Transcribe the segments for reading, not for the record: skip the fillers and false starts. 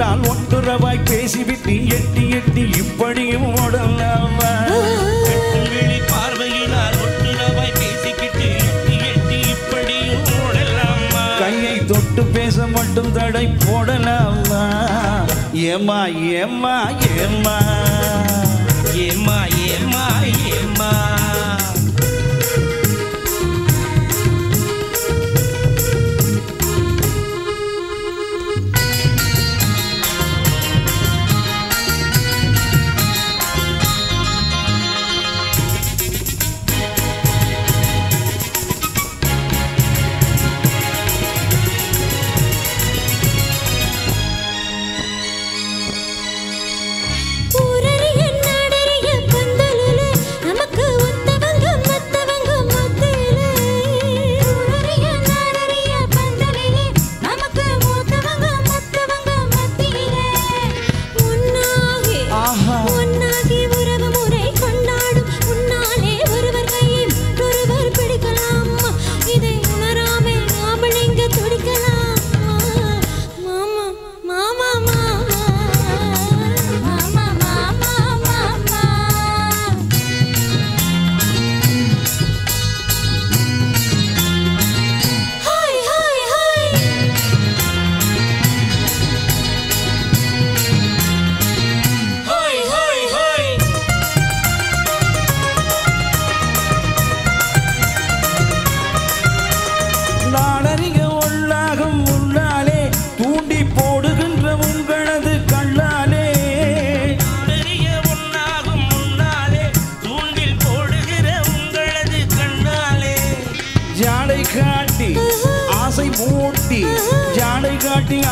என்றால் ஒன்றுரவாய் பேசிவிட்டு எட்டி எட்டி இப்படியும் ஓடலாமா? கண்விழி பார்வையினால் ஒன்றுரவாய் பேசிக்கிட்டு எட்டி எட்டி இப்படியும் ஓடலாமா? கையை தொட்டு பேச மட்டும் தடை போடலாமா? ஏமா ஏமா ஏமா ஏமா ஏமா ஏமா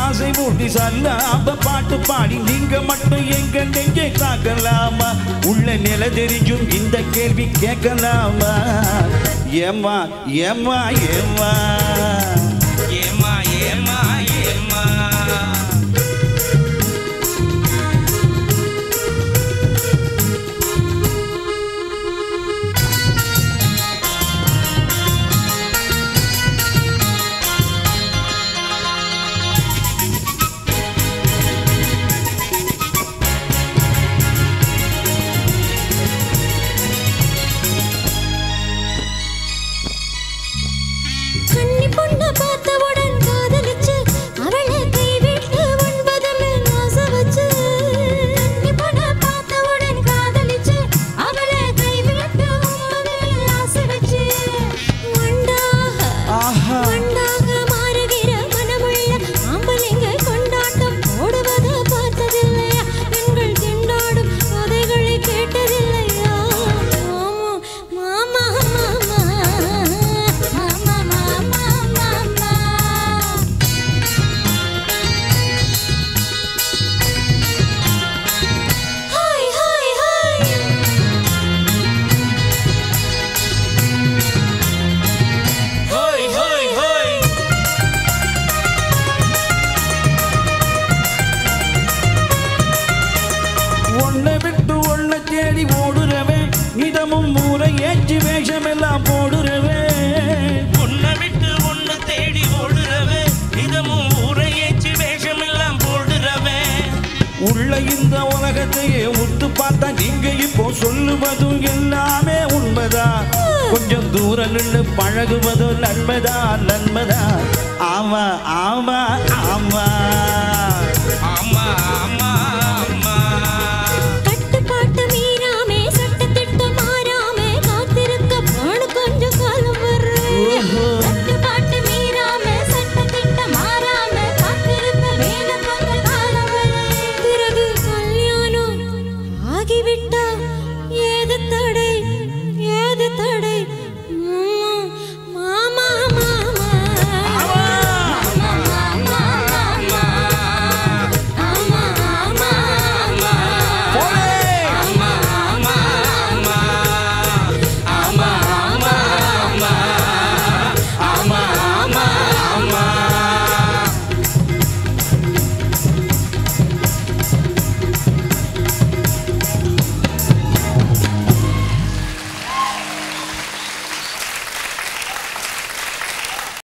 ஆசை மூட்டி சல்லாப பாட்டு பாடி நீங்க மட்டும் எங்க நெஞ்சை தாக்கலாமா? உள்ள நிலை தெரிஞ்சும் இந்த கேள்வி கேட்கலாமா? ஏமா ஏமா ஏமா ஏமா ஏமா ஏமா சொல்லுவதும் எல்லாமே உண்மைதான். கொஞ்சம் தூரம் நின்று பழகுவதும் நன்மைதான் நன்மைதான். ஆமா ஆமா ஆமா